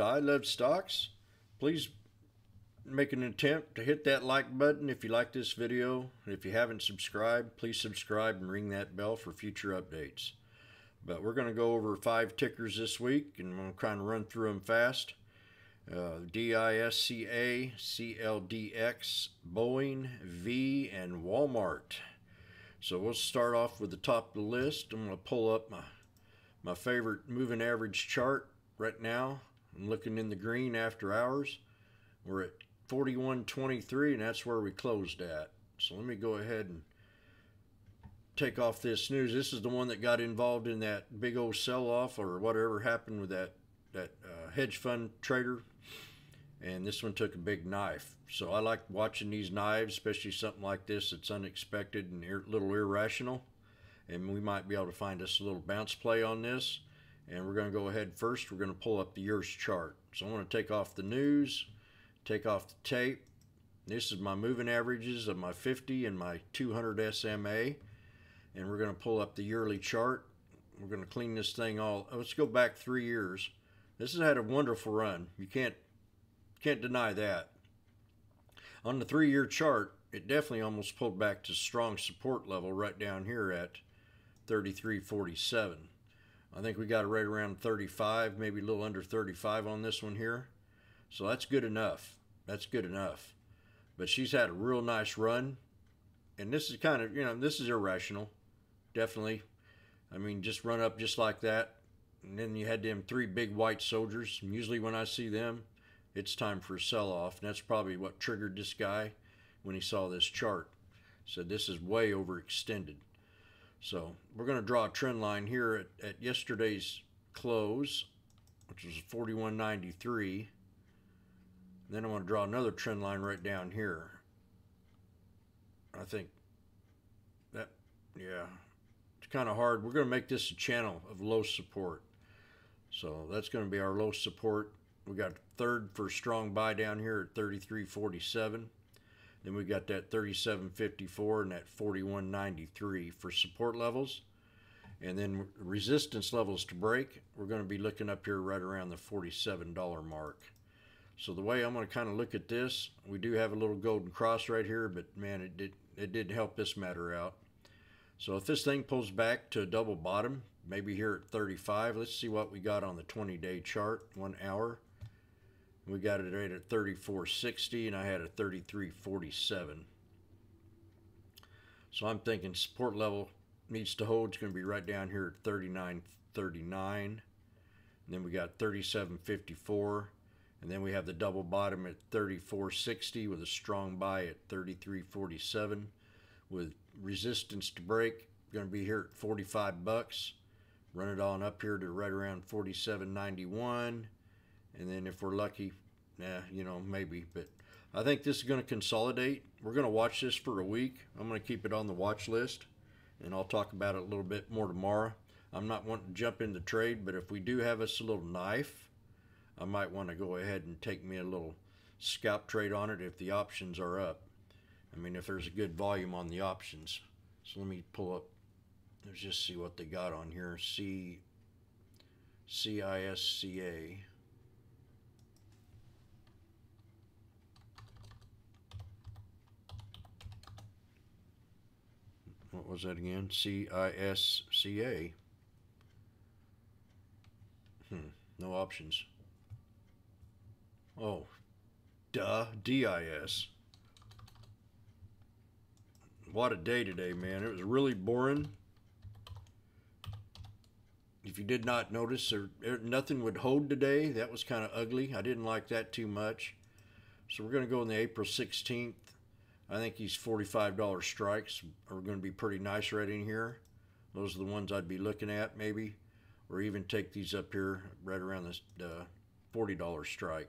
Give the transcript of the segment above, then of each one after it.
and I love stocks. Please make an attempt to hit that like button if you like this video. And if you haven't subscribed, please subscribe and ring that bell for future updates. But we're going to go over 5 tickers this week, and I'm going to kind of run through them fast. DISCA, CLDX, Boeing, V, and Walmart. So we'll start off with the top of the list. I'm going to pull up my favorite moving average chart right now. I'm looking in the green after hours. We're at 41.23, and that's where we closed at. So let me go ahead and take off this news. This is the one that got involved in that big old sell-off or whatever happened with that hedge fund trader. And this one took a big knife. So I like watching these knives, especially something like this that's unexpected and a little irrational. And we might be able to find us a little bounce play on this. And we're going to go ahead first. We're going to pull up the year's chart. So I'm going to take off the news, take off the tape. This is my moving averages of my 50 and my 200 SMA. And we're going to pull up the yearly chart. We're going to clean this thing all. Let's go back 3 years. This has had a wonderful run. You can't deny that. On the 3-year chart, it definitely almost pulled back to strong support level right down here at 33.47. I think we got it right around 35, maybe a little under 35 on this one here. So that's good enough. That's good enough. But she's had a real nice run. And this is kind of, you know, this is irrational. Definitely. I mean, just run up just like that. And then you had them 3 big white soldiers. And usually when I see them, it's time for a sell-off. And that's probably what triggered this guy when he saw this chart. So this is way overextended. So we're going to draw a trend line here at yesterday's close, which was 41.93. Then I want to draw another trend line right down here. I think that, yeah, it's kind of hard. We're going to make this a channel of low support. So that's going to be our low support. We got third for strong buy down here at 33.47. Then we got that 37.54 and that 41.93 for support levels. And then resistance levels to break, we're going to be looking up here right around the $47 mark. So the way I'm going to kind of look at this, we do have a little golden cross right here, but man, it did help this matter out. So if this thing pulls back to a double bottom, maybe here at 35, let's see what we got on the 20-day chart, 1 hour. We got it right at 34.60, and I had a 33.47. So I'm thinking support level needs to hold. It's going to be right down here at 39.39. And then we got 37.54. And then we have the double bottom at 34.60 with a strong buy at 33.47. With resistance to break, going to be here at 45 bucks. Run it on up here to right around 47.91. And then if we're lucky, you know, maybe. But I think this is going to consolidate. We're going to watch this for a week. I'm going to keep it on the watch list, and I'll talk about it a little bit more tomorrow. I'm not wanting to jump into trade, but if we do have us a little knife, I might want to go ahead and take me a little scalp trade on it if the options are up. I mean, if there's a good volume on the options. So let me pull up. Let's just see what they got on here. CISCA. What was that again? CISCA. No options. Oh, duh, DIS. What a day today, man. It was really boring. If you did not notice, nothing would hold today. That was kind of ugly. I didn't like that too much. So we're going to go on the April 16th. I think these $45 strikes are going to be pretty nice right in here. Those are the ones I'd be looking at maybe, or even take these up here right around this $40 strike.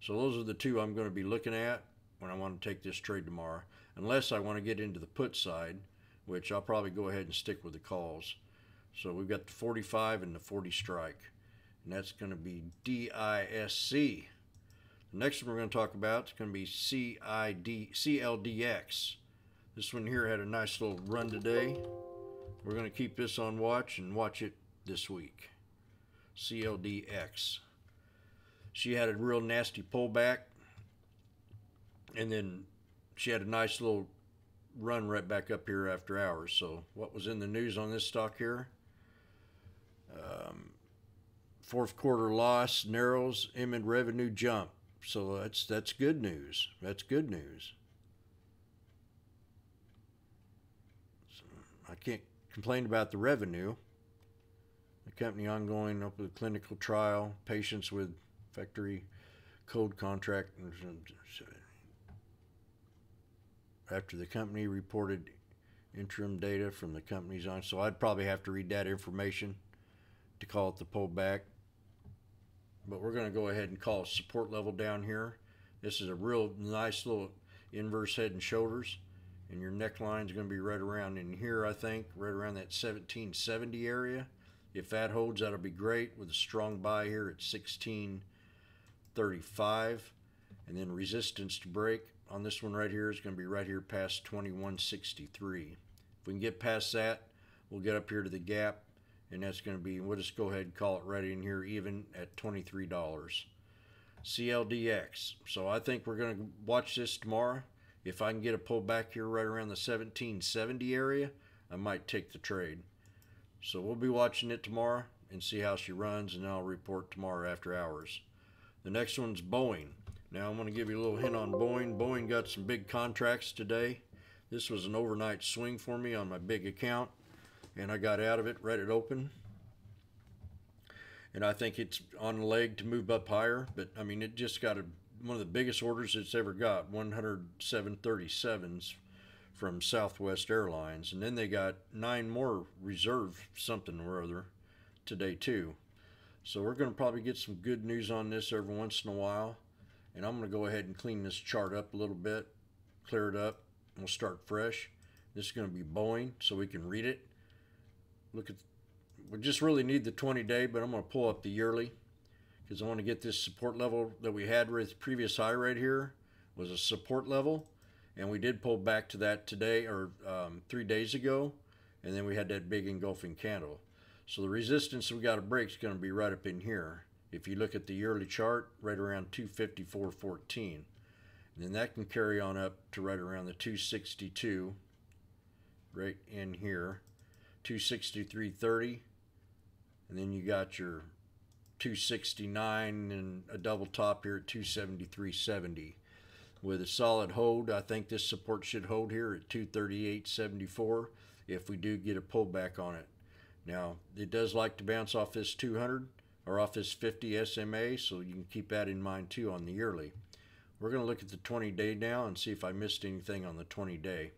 So those are the 2 I'm going to be looking at when I want to take this trade tomorrow, unless I want to get into the put side, which I'll probably go ahead and stick with the calls. So we've got the 45 and the 40 strike, and that's going to be DISC. The next one we're going to talk about is going to be CLDX. This one here had a nice little run today. We're going to keep this on watch and watch it this week. CLDX. She had a real nasty pullback, and then she had a nice little run right back up here after hours. So what was in the news on this stock here? Fourth quarter loss narrows, amid revenue jump. So that's good news. That's good news. So I can't complain about the revenue. The company ongoing up with clinical trial, patients with factory code contract. After the company reported interim data from the company's on, so I'd probably have to read that information to call it the pullback. But we're going to go ahead and call support level down here. This is a real nice little inverse head and shoulders, and your neckline is going to be right around in here, I think, right around that 1770 area. If that holds, that'll be great, with a strong buy here at 1635, and then resistance to break on this one right here is going to be right here past 2163. If we can get past that, we'll get up here to the gap, and that's going to be, we'll just go ahead and call it right in here, even at $23. CLDX. So I think we're going to watch this tomorrow. If I can get a pullback here right around the 1770 area, I might take the trade. So we'll be watching it tomorrow and see how she runs, and I'll report tomorrow after hours. The next one's Boeing. Now I'm going to give you a little hint on Boeing. Boeing got some big contracts today. This was an overnight swing for me on my big account, and I got out of it, read it open. And I think it's on the leg to move up higher, but I mean, it just got one of the biggest orders it's ever got, 107 737s from Southwest Airlines. And then they got 9 more reserve something or other today too. So we're going to probably get some good news on this every once in a while. And I'm going to go ahead and clean this chart up a little bit, clear it up, and we'll start fresh. This is going to be Boeing, so we can read it. Look at, we just really need the 20-day, but I'm going to pull up the yearly because I want to get this support level that we had with the previous high right here was a support level, and we did pull back to that today, or 3 days ago, and then we had that big engulfing candle. So the resistance we got to break is going to be right up in here. If you look at the yearly chart, right around 254.14, and then that can carry on up to right around the 262, right in here, 263.30, and then you got your 269 and a double top here at 273.70. With a solid hold, I think this support should hold here at 238.74 if we do get a pullback on it. Now, it does like to bounce off this 200 or off this 50 SMA, so you can keep that in mind too on the yearly. We're going to look at the 20-day now and see if I missed anything on the 20-day,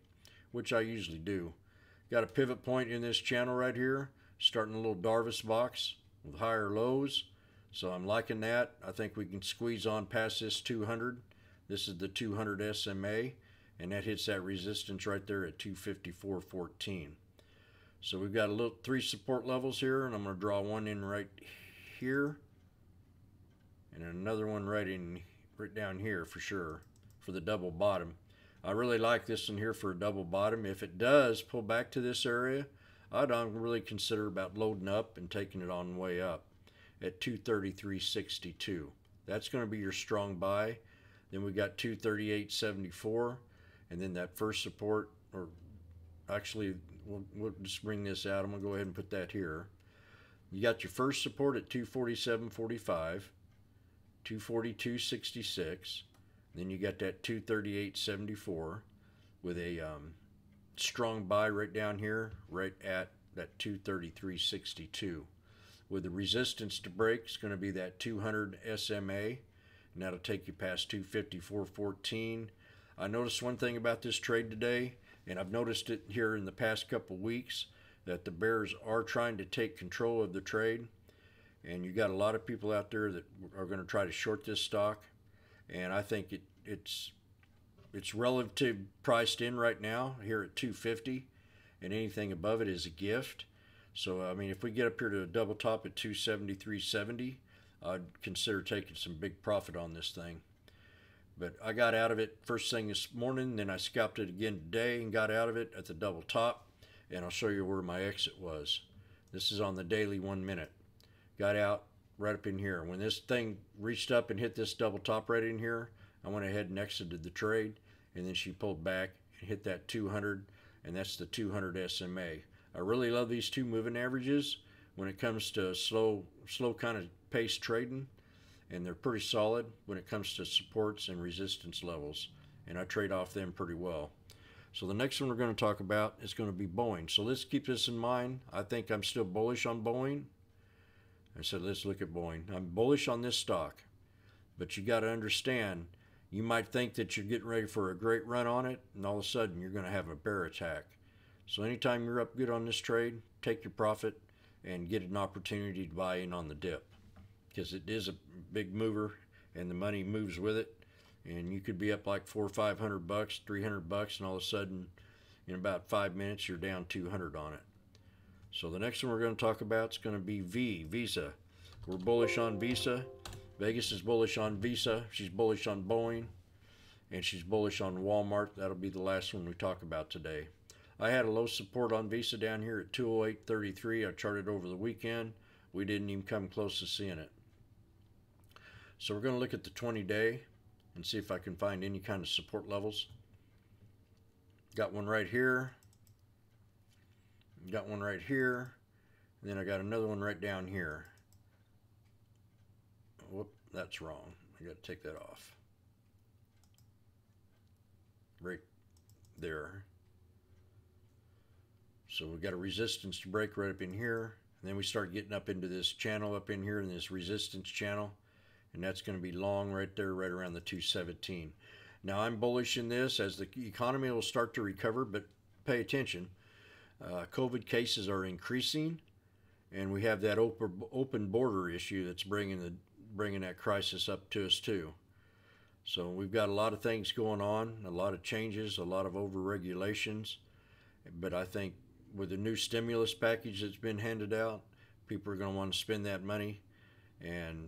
which I usually do. Got a pivot point in this channel right here, starting a little Darvis box with higher lows, so I'm liking that. I think we can squeeze on past this 200. This is the 200 SMA, and that hits that resistance right there at 254.14. So we've got a little 3 support levels here, and I'm going to draw one in right here, and another one right down here for sure for the double bottom. I really like this one here for a double bottom. If it does pull back to this area, I'd really consider about loading up and taking it on the way up at 233.62. That's going to be your strong buy. Then we got 238.74, and then that first support, or actually we'll just bring this out. I'm going to go ahead and put that here. You got your first support at 247.45, 242.66. Then you got that 238.74 with a strong buy right down here, right at that 233.62. With the resistance to break, it's going to be that 200 SMA, and that'll take you past 254.14. I noticed one thing about this trade today, and I've noticed it here in the past couple weeks, that the bears are trying to take control of the trade. And you got a lot of people out there that are going to try to short this stock. And I think it's relative priced in right now here at 250, and anything above it is a gift. So I mean, if we get up here to a double top at 273.70, I'd consider taking some big profit on this thing. But I got out of it first thing this morning, then I scalped it again today and got out of it at the double top, and I'll show you where my exit was. This is on the daily 1 minute. Got out right up in here. When this thing reached up and hit this double top right in here, I went ahead and exited the trade, and then she pulled back and hit that 200, and that's the 200 SMA. I really love these two moving averages when it comes to slow kind of pace trading, and they're pretty solid when it comes to supports and resistance levels, and I trade off them pretty well. So the next one we're going to talk about is going to be Boeing. So let's keep this in mind. I think I'm still bullish on Boeing. I said, let's look at Boeing. I'm bullish on this stock, but you got to understand, you might think that you're getting ready for a great run on it, and all of a sudden you're going to have a bear attack. So anytime you're up good on this trade, take your profit and get an opportunity to buy in on the dip, because it is a big mover and the money moves with it. And you could be up like $400 or $500, $300, and all of a sudden in about 5 minutes you're down 200 on it. So the next one we're going to talk about is going to be Visa. We're bullish on Visa. Vegas is bullish on Visa. She's bullish on Boeing, and she's bullish on Walmart. That'll be the last one we talk about today. I had a low support on Visa down here at 208.33. I charted over the weekend. We didn't even come close to seeing it. So we're going to look at the 20-day and see if I can find any kind of support levels. Got one right here. Got one right here. And then I got another one right down here. Whoop, that's wrong. I got to take that off. Right there. So we got a resistance to break right up in here. And then we start getting up into this channel up in here in this resistance channel. And that's going to be long right there, right around the 217. Now I'm bullish in this as the economy will start to recover, but pay attention. COVID cases are increasing, and we have that open border issue that's bringing that crisis up to us too. So we've got a lot of things going on, a lot of changes, a lot of over-regulations. But I think with the new stimulus package that's been handed out, people are going to want to spend that money, and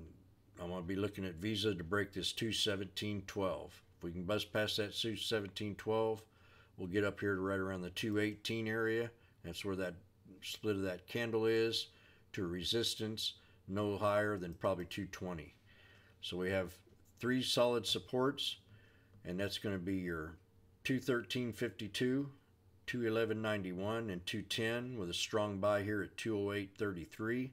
I'm going to be looking at Visa to break this 217.12. If we can bust past that 217.12, we'll get up here to right around the 218 area. That's where that split of that candle is to resistance, no higher than probably 220. So we have three solid supports, and that's going to be your 213.52, 211.91, and 210, with a strong buy here at 208.33.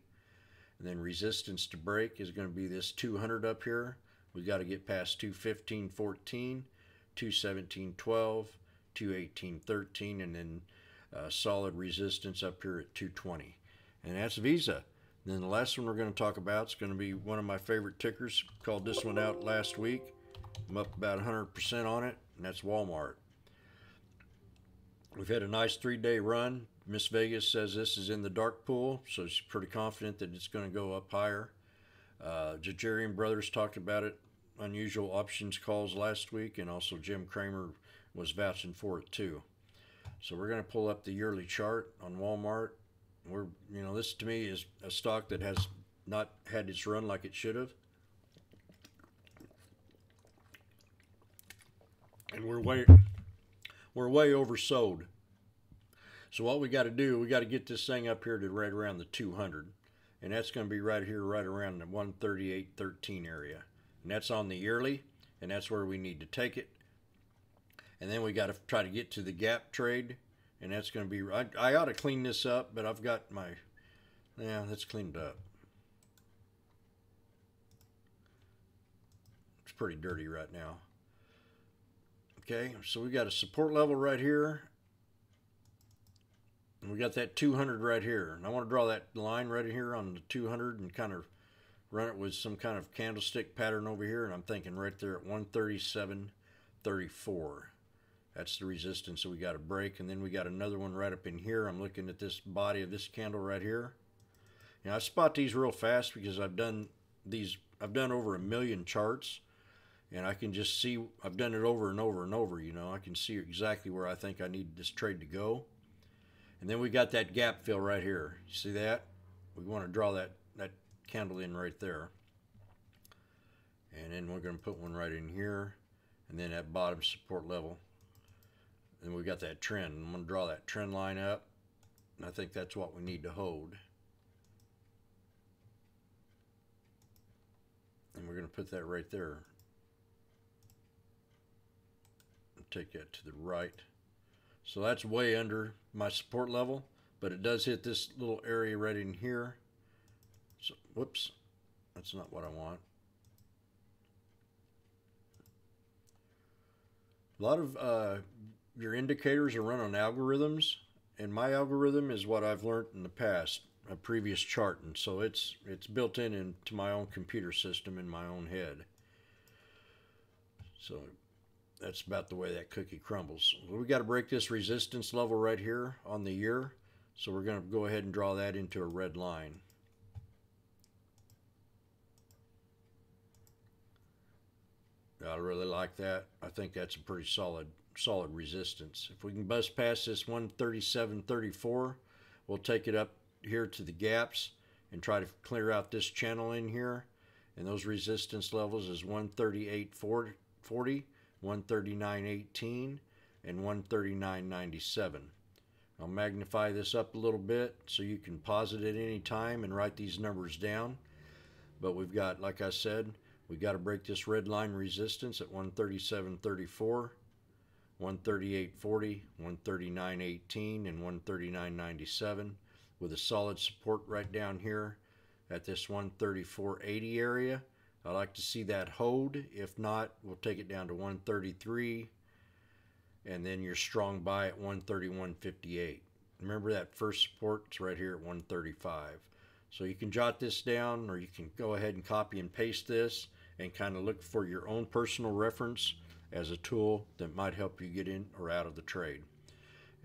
And then resistance to break is going to be this 200 up here. We've got to get past 215.14, 217.12, 218.13, and then solid resistance up here at 220. And that's Visa. And then the last one we're going to talk about is going to be one of my favorite tickers. Called this one out last week. I'm up about 100% on it, and that's Walmart. We've had a nice 3-day run. Miss Vegas says this is in the dark pool, so she's pretty confident that it's going to go up higher. Jajarian Brothers talked about it, unusual options calls last week, and also Jim Cramer was vouching for it too. So we're going to pull up the yearly chart on Walmart. We're, you know, this to me is a stock that has not had its run like it should have. And we're way oversold. So what we got to do, we got to get this thing up here to right around the 200, and that's going to be right here, right around the 138.13 area, and that's on the yearly, and that's where we need to take it. And then we got to try to get to the gap trade, and that's going to be. I ought to clean this up, but I've got my. Yeah, that's cleaned up. It's pretty dirty right now. Okay, so we got a support level right here. And we got that 200 right here, and I want to draw that line right here on the 200 and kind of run it with some kind of candlestick pattern over here, and I'm thinking right there at 137.34. That's the resistance that we got to break, and then we got another one right up in here. I'm looking at this body of this candle right here. Now I spot these real fast because I've done over 1 million charts, and I can just see I've done it over and over and over. You know, I can see exactly where I think I need this trade to go. And then we got that gap fill right here. You see that? We want to draw that candle in right there. And then we're going to put one right in here. And then that bottom support level. And we got that trend. I'm going to draw that trend line up. And I think that's what we need to hold. And we're going to put that right there. Take that to the right. So that's way under my support level, but it does hit this little area right in here. So, whoops, that's not what I want. A lot of your indicators are run on algorithms, and my algorithm is what I've learned in the past, a previous chart, and so it's built in into my own computer system in my own head. So that's about the way that cookie crumbles. We got to break this resistance level right here on the year, so we're going to go ahead and draw that into a red line. I really like that. I think that's a pretty solid resistance. If we can bust past this 137.34, we'll take it up here to the gaps and try to clear out this channel in here. And those resistance levels is 138.40, 139.18, and 139.97. I'll magnify this up a little bit so you can pause it at any time and write these numbers down. But we've got, like I said, we got to break this red line resistance at 137.34, 138.40, 139.18, and 139.97 with a solid support right down here at this 134.80 area. I like to see that hold. If not, we'll take it down to 133, and then your strong buy at 131.58. Remember that first support is right here at 135. So you can jot this down, or you can go ahead and copy and paste this and kind of look for your own personal reference as a tool that might help you get in or out of the trade.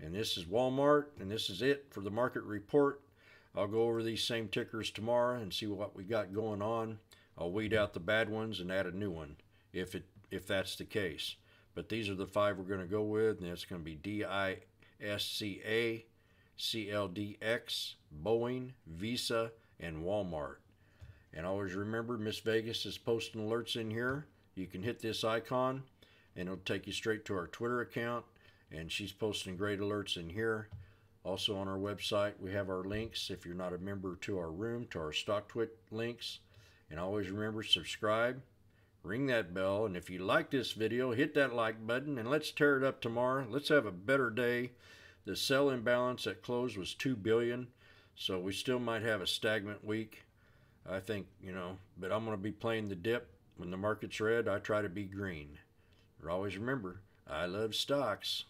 And this is Walmart, and this is it for the market report. I'll go over these same tickers tomorrow and see what we got going on. I'll weed out the bad ones and add a new one if that's the case. But these are the five we're going to go with, and it's going to be DISCA, CLDX, Boeing, Visa, and Walmart. And always remember, Miss Vegas is posting alerts in here. You can hit this icon and it'll take you straight to our Twitter account, and she's posting great alerts in here. Also on our website we have our links if you're not a member to our room, to our StockTwit links. And always remember, subscribe, ring that bell, and if you like this video, hit that like button, and let's tear it up tomorrow. Let's have a better day. The sell imbalance at close was $2 billion, so we still might have a stagnant week, I think, you know, but I'm going to be playing the dip. When the market's red, I try to be green. But always remember, I love stocks.